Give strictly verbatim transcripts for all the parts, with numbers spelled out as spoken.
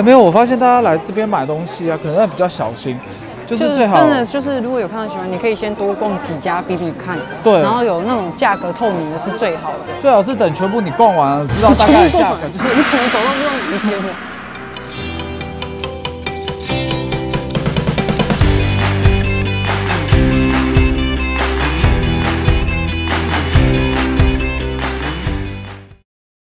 没有，我发现大家来这边买东西啊，可能要比较小心，就是最好真的就是如果有看到喜欢，你可以先多逛几家比比看，对，然后有那种价格透明的是最好的，最好是等全部你逛完了，知道大概的价格，就是你可能走到不知道哪一间了。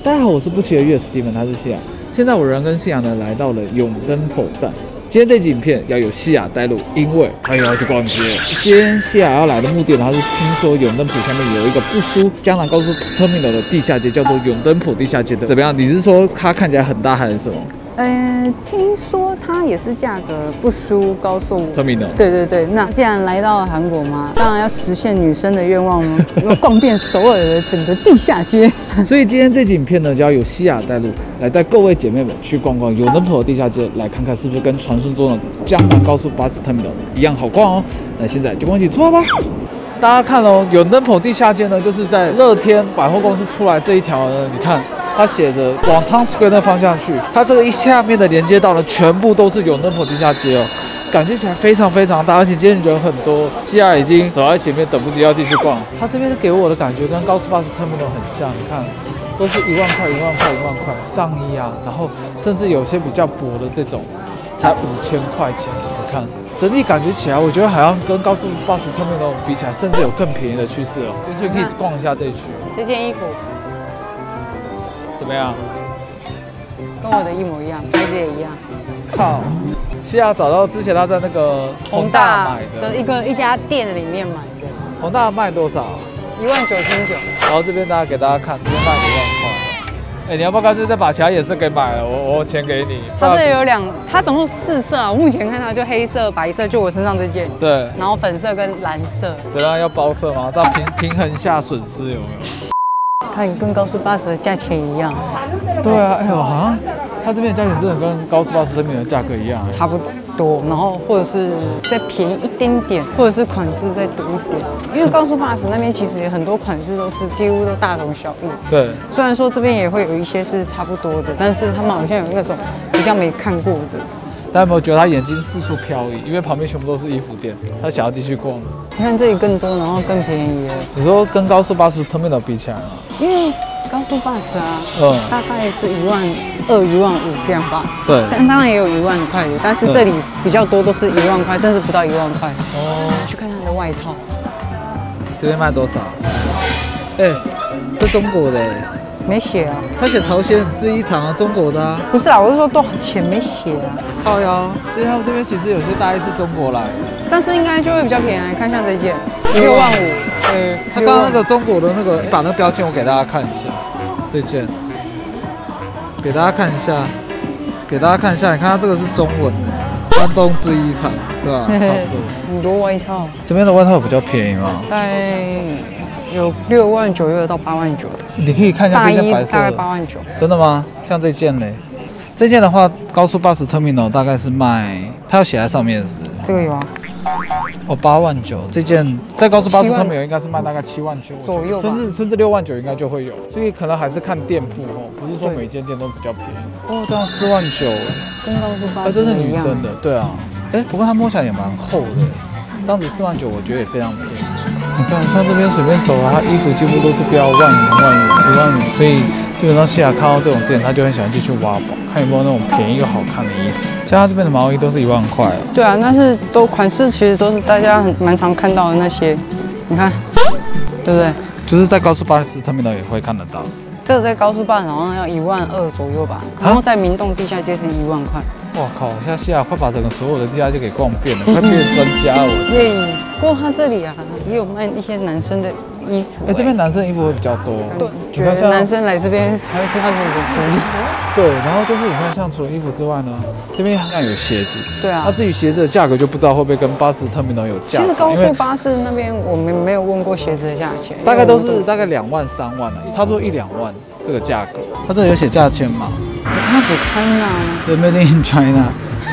大家好，我是不期而遇的 Steven， 他是西雅。 现在我人跟西雅呢来到了永登浦站。今天这集影片要有西雅带路，因为他又要去逛街。先西雅要来的目的呢，他是听说永登浦下面有一个不输江南高速 Terminal 的地下街，叫做永登浦地下街的，怎么样？你是说它看起来很大还是什么？呃，听说它也是价格不输高速 Terminal。对对对，那既然来到了韩国嘛，当然要实现女生的愿望嘛，要逛遍首尔的整个地下街。 所以今天这集影片呢，就要由西雅带路，来带各位姐妹们去逛逛永登浦的地下街，来看看是不是跟传说中的江南高速巴士 Terminal 一样好逛哦。那现在就跟我一起出发吧！大家看喽，永登浦地下街呢，就是在乐天百货公司出来这一条呢，你看它写着往 Town Square 那方向去，它这个一下面的连接道呢，全部都是永登浦地下街哦。 感觉起来非常非常大，而且今天人很多，西雅已经走在前面，等不及要进去逛。它这边给我的感觉跟高速巴士 Terminal 很像，你看，都是一万块、一万块、一万块上衣啊，然后甚至有些比较薄的这种，才五千块钱。你看，整体感觉起来，我觉得好像跟高速巴士 Terminal 比起来，甚至有更便宜的趋势了。所以可以逛一下这一区。这件衣服怎么样？跟我的一模一样，牌子也一样。靠！ 西雅找到之前他在那个宏大买的，的一个一家店里面买的。宏大卖多少？一万九千九。然后这边大家给大家看，这边卖一万块。哎，你要不要干脆再把其他颜色给买了？我我钱给你。它这有两，它总共四色啊。我目前看到就黑色、白色，就我身上这件。对。然后粉色跟蓝色。怎样要包色吗？这样平平衡一下损失有没有？看你跟高速巴士的价钱一样。对啊，哎呦啊。 它这边的价钱真的跟高速巴士这边的价格一样，差不多，然后或者是再便宜一点点，或者是款式再多一点。因为高速巴士那边其实很多款式都是几乎都大同小异。对，虽然说这边也会有一些是差不多的，但是他们好像有那种比较没看过的。大家有没有觉得他眼睛四处飘移？因为旁边全部都是衣服店，他想要继续逛。你看这里更多，然后更便宜。你说跟高速巴士 Terminal 比起来吗？因为。 高速巴士啊，嗯，大概是一万二、一万五这样吧。对，但当然也有一万块的，但是这里比较多都是一万块，甚至不到一万块。哦，去看它的外套，这边卖多少？哎、欸，这中国的、欸，没写啊。他写朝鲜制衣厂啊，中国的啊。不是啦，我是说多少钱没写啊。靠腰，所以他们这边其实有些大衣是中国来的，但是应该就会比较便宜。看一下这件，六万五。 呃，他刚刚那个中国的那个，你把那个标签我给大家看一下，这件，给大家看一下，给大家看一下，你看它这个是中文的，山东制衣厂，对吧、啊？差不多。很多外套，这边的外套比较便宜吗？大概有六万九，又有到八万九的。你可以看一下这件白色的，大概八万九。真的吗？像这件嘞，这件的话，高速巴士 Terminal 大概是卖，它要写在上面是不是？这个有啊。 哦，八万九这件在高速巴士他们有应该是卖大概七万九左右，甚至甚至六万九应该就会有，所以可能还是看店铺哦，不是说每间店都比较便宜。哦，这样四万九，跟高速巴士，这是女生的，对啊，哎，不过它摸起来也蛮厚的，这样子四万九我觉得也非常便宜。你看像这边随便走啊，它衣服几乎都是标万元、万元、一万元，所以基本上西雅看到这种店，他就很喜欢进去挖宝，看有没有那种便宜又好看的衣服。 像它这边的毛衣都是一万块、啊，对啊，但是都款式其实都是大家很蛮常看到的那些，你看，对不对？就是在高速巴士 Terminal 也会看得到。这个在高速巴士好像要一万二左右吧，然后在明洞地下街是一万块。哇靠！现在西雅快把整个所有的地下街给逛遍了，快变专家了。对，不过它这里啊也有卖一些男生的衣服、欸。哎、欸，这边男生的衣服会比较多。对，觉得男生来这边才会是他们的福利。 对，然后就是你看，像除了衣服之外呢，这边好像有鞋子。对啊，那至于鞋子的价格就不知道会不会跟巴士 Terminal 有价。其实高速巴士那边我们没有问过鞋子的价钱，大概都是大概两万、三万，差不多一两万这个价格。它这里有写价签吗？它写 China。对 ，Made in China。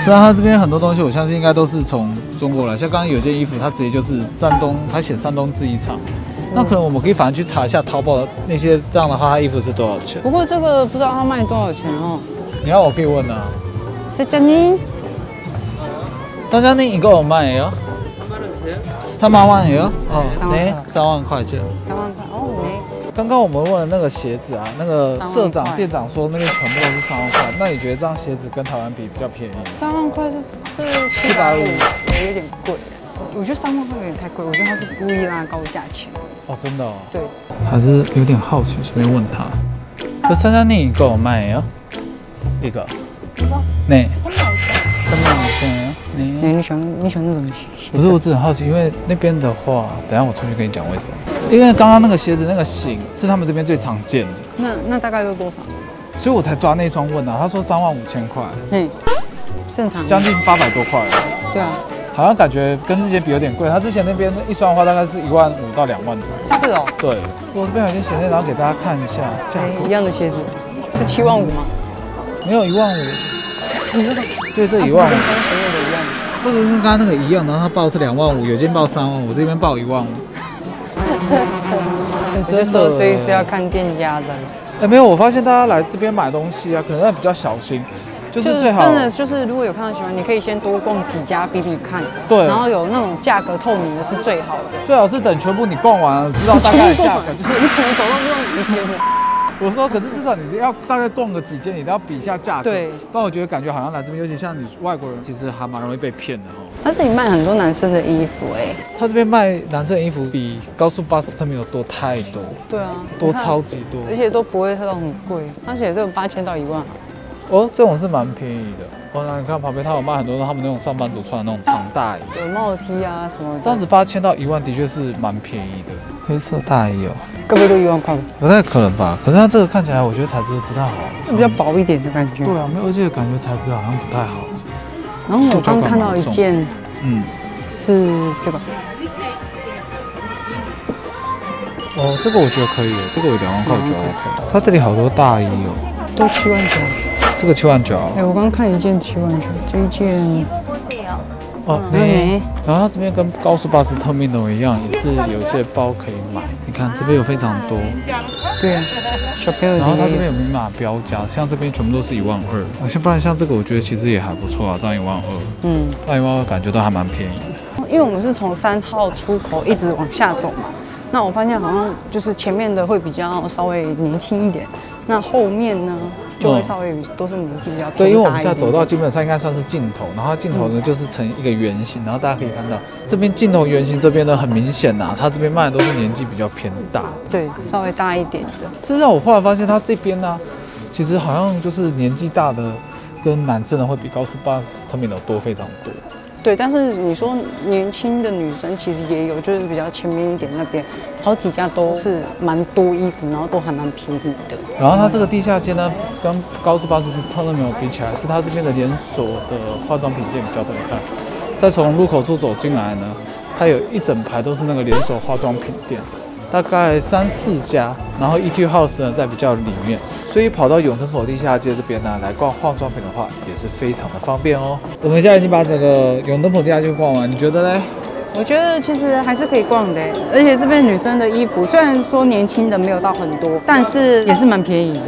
虽然它这边很多东西，我相信应该都是从中国来。像刚刚有件衣服，它直接就是山东，它写山东制衣厂。 那可能我们可以反正去查一下淘宝那些这样的话，它衣服是多少钱？不过这个不知道它卖多少钱哦。你要我可以问啊。 실장님. 사장님 이거 얼마예요? 삼만 원이에요? 어, 네, 삼만 원块钱. 삼만 원, 어, 네. 刚刚我们问了那个鞋子啊，那个社长、店长说那个全部都是三万块。那你觉得这样鞋子跟台湾比比较便宜？三万块是是七百五，也有点贵。我觉得三万块有点太贵，我觉得他是故意拉高价钱。哦，真的哦。对。还是有点好奇，随便问他。这三张你给我卖呀？一个。一个。对。三毛钱。三毛钱。你你喜欢你喜欢那种鞋？不是，我只很好奇，因为那边的话，等下我出去跟你讲为什么。 因为刚刚那个鞋子那个型是他们这边最常见的，那那大概有多少？所以我才抓那双问啊，他说三万五千块，嗯，正常，将近八百多块了。对啊，好像感觉跟之前比有点贵，他之前那边一双的话大概是一万五到两万左右。是哦，对，我这边有件鞋子，然后给大家看一下价格。一样的鞋子是七万五吗？没有一万五，对，这一万五。跟前面的一样，这个跟刚刚那个一样，然后他报是两万五，有件报三万五，这边报一万五。 我就说，所以是要看店家的。哎，没有，我发现大家来这边买东西啊，可能要比较小心，就是最好真的就是，如果有看到喜欢，你可以先多逛几家比比看。对，然后有那种价格透明的是最好的。最好是等全部你逛完了，知道大概的价格，就是你可能走到那种一间的。我说，可是至少你要大概逛个几间，你都要比一下价格。对。但我觉得感觉好像来这边，尤其像你外国人，其实还蛮容易被骗的哦。 但是你卖很多男生的衣服哎、欸，他这边卖男生的衣服比高速巴士他们有多太多，对啊，多超级多，而且都不会到很贵，而且这种八千到一万，哦，这种是蛮便宜的。哦，那你看旁边他有卖很多他们那种上班族穿的那种长大衣，有帽 T 啊什么的，这样子八千到一万的确是蛮便宜的。黑色大衣哦，根本就一万块，不太可能吧？可是它这个看起来我觉得材质不太好，就比较薄一点的感觉。对啊，没有，而且感觉材质好像不太好。 然后我刚看到一件，嗯，是这个。哦，这个我觉得可以，这个有两万块我觉得 OK。它这里好多大衣哦，都七万九。这个七万九。哎，我刚看一件七万九，这一件。哦，对。然后它这边跟高速巴士 Terminal 一样，也是有一些包可以买。你看这边有非常多。对啊。 然后它这边有明码标价，像这边全部都是一万二，而且不然像这个我觉得其实也还不错啊，这样一万二，嗯，那一万二感觉到还蛮便宜的。因为我们是从三号出口一直往下走嘛，那我发现好像就是前面的会比较稍微年轻一点，那后面呢就会稍微都是年纪比较偏大一点。对，因为我们现在走到基本上应该算是尽头，然后尽头呢就是成一个圆形，然后大家可以看到这边尽头圆形这边呢很明显呐、啊，它这边卖的都是年纪比较偏大。 对，稍微大一点的。这让我后来发现，他这边呢、啊，其实好像就是年纪大的跟男生呢会比高速巴士 Terminal 多非常多。对，但是你说年轻的女生其实也有，就是比较前面一点那边，好几家都是蛮多衣服，然后都还蛮便宜的。然后它这个地下街呢，跟高速巴士 Terminal 比起来，是它这边的连锁的化妆品店比较多。你看，再从入口处走进来呢，它有一整排都是那个连锁化妆品店。 大概三四家，然后 Etude House 呢在比较里面，所以跑到Yeongdeungpo地下街这边呢来逛化妆品的话，也是非常的方便哦。我们现在已经把整个Yeongdeungpo地下街逛完，你觉得嘞？我觉得其实还是可以逛的，而且这边女生的衣服虽然说年轻的没有到很多，但是也是蛮便宜的。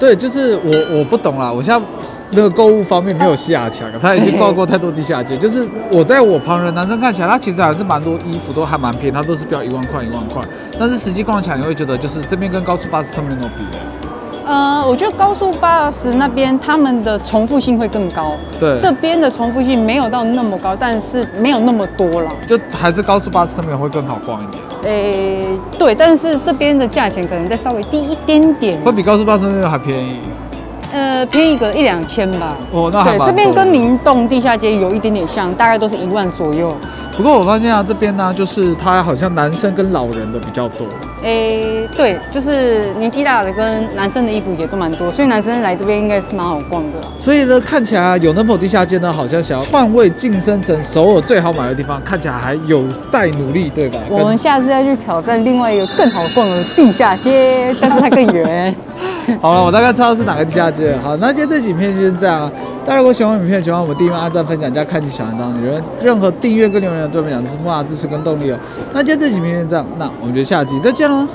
对，就是我我不懂啦，我现在那个购物方面没有西雅强，他已经逛过太多地下街。就是我在我旁人男生看起来，他其实还是蛮多衣服都还蛮便宜，他都是标一万块一万块。但是实际逛起来，你会觉得就是这边跟高速巴士 Terminal 比，呃，我觉得高速巴士那边他们的重复性会更高，对，这边的重复性没有到那么高，但是没有那么多啦，就还是高速巴士 Terminal 会更好逛一点。 诶、欸，对，但是这边的价钱可能再稍微低一点点，会比高速巴士那边还便宜。呃，便宜个一两千吧。哦，那还对，这边跟明洞地下街有一点点像，大概都是一万左右。不过我发现啊，这边呢、啊，就是它好像男生跟老人的比较多。诶、欸，对，就是年纪大的跟男生的衣服也都蛮多，所以男生来这边应该是蛮好逛的。所以呢，看起来Yeongdeungpo地下街呢，好像想要换位晋升成首尔最好买的地方，看起来还有待努力，对吧？我们下次要去挑战另外一个更好逛的地下街，但是它更远。好了，我大概知道是哪个地下街了。好，那今天这集影片就是这样、啊。大家如果喜欢影片，喜欢我订阅、按赞、分享加开启小铃铛，你们任何订阅跟留言对我们讲是莫大支持跟动力哦。那今天这集影片就这样，那我们就下集再见喽。